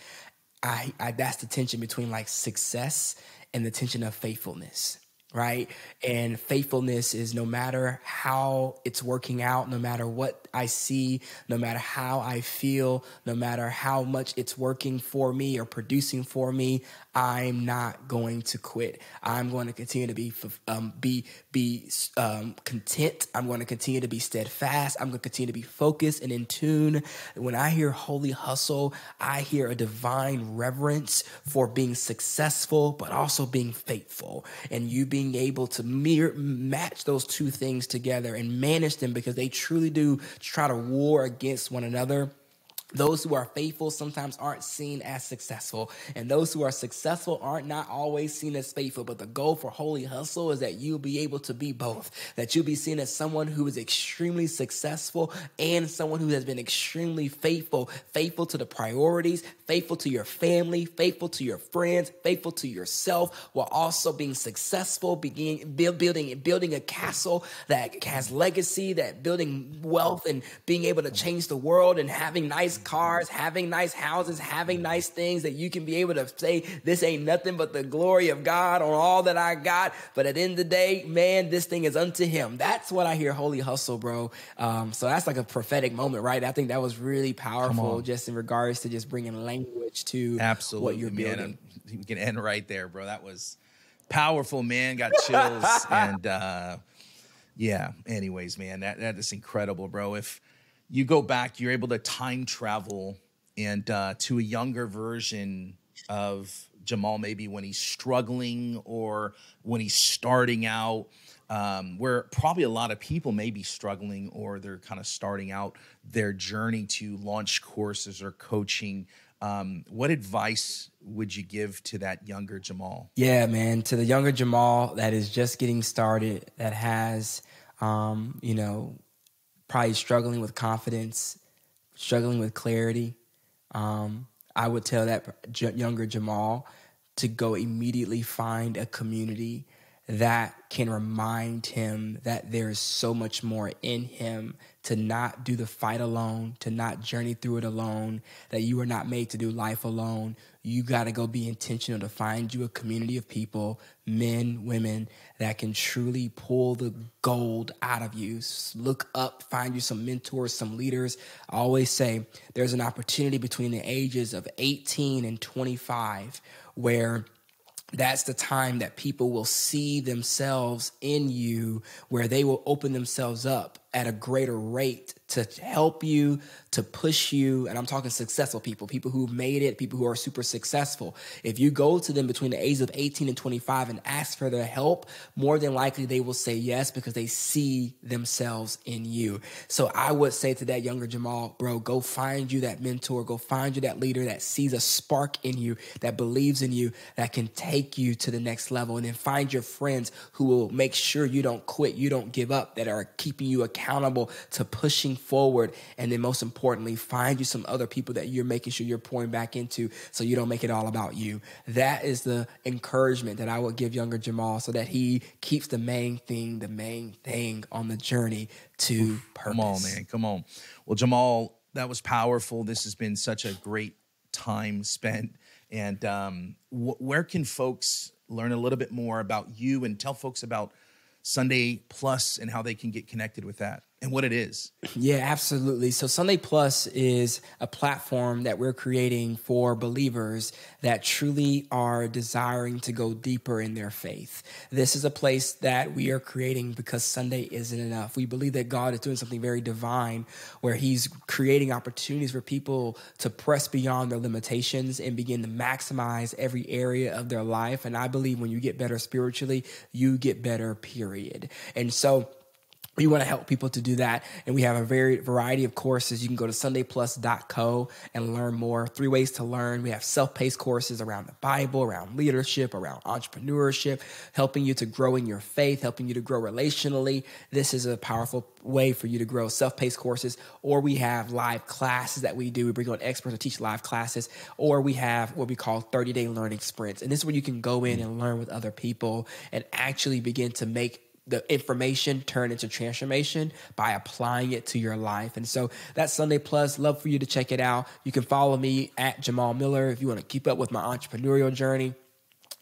I, I, that's the tension between like success and the tension of faithfulness, right? And faithfulness is no matter how it's working out, no matter what I see, no matter how I feel, no matter how much it's working for me or producing for me, I'm not going to quit. I'm going to continue to be um, be be um, content. I'm going to continue to be steadfast. I'm going to continue to be focused and in tune. When I hear holy hustle, I hear a divine reverence for being successful, but also being faithful, and you being able to mirror, match those two things together and manage them, because they truly do try to war against one another. Those who are faithful sometimes aren't seen as successful, and those who are successful aren't not always seen as faithful. But the goal for holy hustle is that you'll be able to be both, that you'll be seen as someone who is extremely successful and someone who has been extremely faithful, faithful to the priorities, faithful to your family, faithful to your friends, faithful to yourself, while also being successful, beginning, build, building, building a castle that has legacy, that building wealth and being able to change the world, and having nice cars, having nice houses, having nice things that you can be able to say, this ain't nothing but the glory of God on all that I got. But at the end of the day, man, this thing is unto him. That's what I hear holy hustle, bro. Um, so that's like a prophetic moment, right? I think that was really powerful just in regards to just bringing language to Absolutely, what you're building. Man, we can end right there, bro. That was powerful, man. Got chills. and uh, yeah, anyways, man, that, that is incredible, bro. If you go back, you're able to time travel and uh, to a younger version of Jamal, maybe when he's struggling or when he's starting out, um, where probably a lot of people may be struggling or they're kind of starting out their journey to launch courses or coaching. Um, what advice would you give to that younger Jamal? Yeah, man, to the younger Jamal that is just getting started, that has, um, you know, probably struggling with confidence, struggling with clarity. Um, I would tell that j- younger Jamal to go immediately find a community that can remind him that there is so much more in him, to not do the fight alone, to not journey through it alone, that you are not made to do life alone. You got to go be intentional to find you a community of people, men, women, that can truly pull the gold out of you. Look up, find you some mentors, some leaders. I always say there's an opportunity between the ages of eighteen and twenty-five where that's the time that people will see themselves in you, where they will open themselves up at a greater rate to help you, to push you. And I'm talking successful people, people who've made it, people who are super successful. If you go to them between the ages of eighteen and twenty-five and ask for their help, more than likely they will say yes because they see themselves in you. So I would say to that younger Jamal, bro, go find you that mentor, go find you that leader that sees a spark in you, that believes in you, that can take you to the next level. And then find your friends who will make sure you don't quit, you don't give up, that are keeping you accountable. accountable to pushing forward. And then most importantly, find you some other people that you're making sure you're pouring back into so you don't make it all about you. That is the encouragement that I would give younger Jamal, so that he keeps the main thing, the main thing on the journey to purpose. Come on, man. Come on. Well, Jamal, that was powerful. This has been such a great time spent. And um, wh where can folks learn a little bit more about you, and tell folks about Sunday Plus and how they can get connected with that and what it is? Yeah, absolutely. So Sunday Plus is a platform that we're creating for believers that truly are desiring to go deeper in their faith. This is a place that we are creating because Sunday isn't enough. We believe that God is doing something very divine, where he's creating opportunities for people to press beyond their limitations and begin to maximize every area of their life. And I believe when you get better spiritually, you get better, period. And so we want to help people to do that. And we have a very variety of courses. You can go to sunday plus dot co and learn more. Three ways to learn. We have self-paced courses around the Bible, around leadership, around entrepreneurship, helping you to grow in your faith, helping you to grow relationally. This is a powerful way for you to grow, self-paced courses. Or we have live classes that we do. We bring on experts to teach live classes. Or we have what we call thirty day learning sprints. And this is where you can go in and learn with other people and actually begin to make the information turn into transformation by applying it to your life. And so that's Sunday Plus. Love for you to check it out. You can follow me at Jamal Miller if you want to keep up with my entrepreneurial journey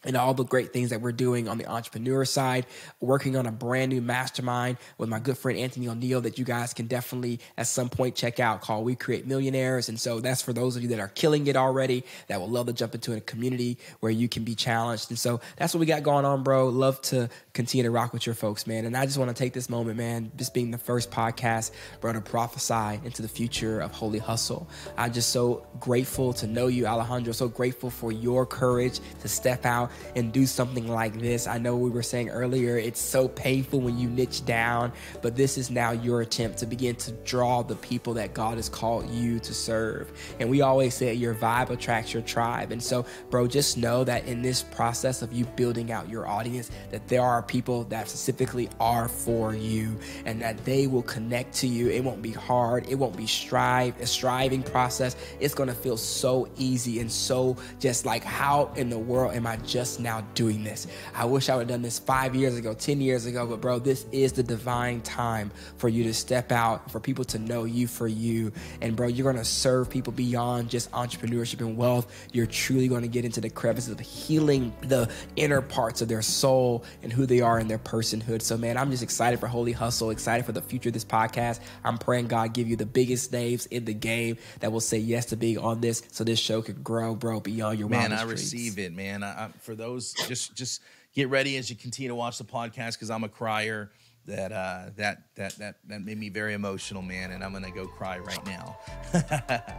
and all the great things that we're doing on the entrepreneur side, working on a brand new mastermind with my good friend Anthony O'Neill that you guys can definitely at some point check out, called We Create Millionaires. And so that's for those of you that are killing it already, that would love to jump into a community where you can be challenged. And so that's what we got going on, bro. Love to continue to rock with your folks, man. And I just want to take this moment, man, just being the first podcast, bro, to prophesy into the future of Holy Hustle. I'm just so grateful to know you, Alejandro, so grateful for your courage to step out and do something like this. I know we were saying earlier, it's so painful when you niche down, but this is now your attempt to begin to draw the people that God has called you to serve. And we always say your vibe attracts your tribe. And so, bro, just know that in this process of you building out your audience, that there are people that specifically are for you, and that they will connect to you. It won't be hard. It won't be strive, a striving process. It's going to feel so easy and so just like, how in the world am I just just now doing this? I wish I would have done this five years ago, ten years ago, but bro, this is the divine time for you to step out, for people to know you for you. And bro, you're going to serve people beyond just entrepreneurship and wealth. You're truly going to get into the crevices of healing the inner parts of their soul and who they are in their personhood. So man, I'm just excited for Holy Hustle, excited for the future of this podcast. I'm praying God give you the biggest names in the game that will say yes to being on this, so this show could grow, bro, beyond your wildest dreams. Man, I receive it, man. I, I For those, just just get ready as you continue to watch the podcast, because I'm a crier. That uh, that that that that made me very emotional, man. And I'm gonna go cry right now.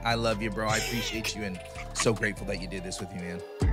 I love you, bro. I appreciate you, and so grateful that you did this with me, man.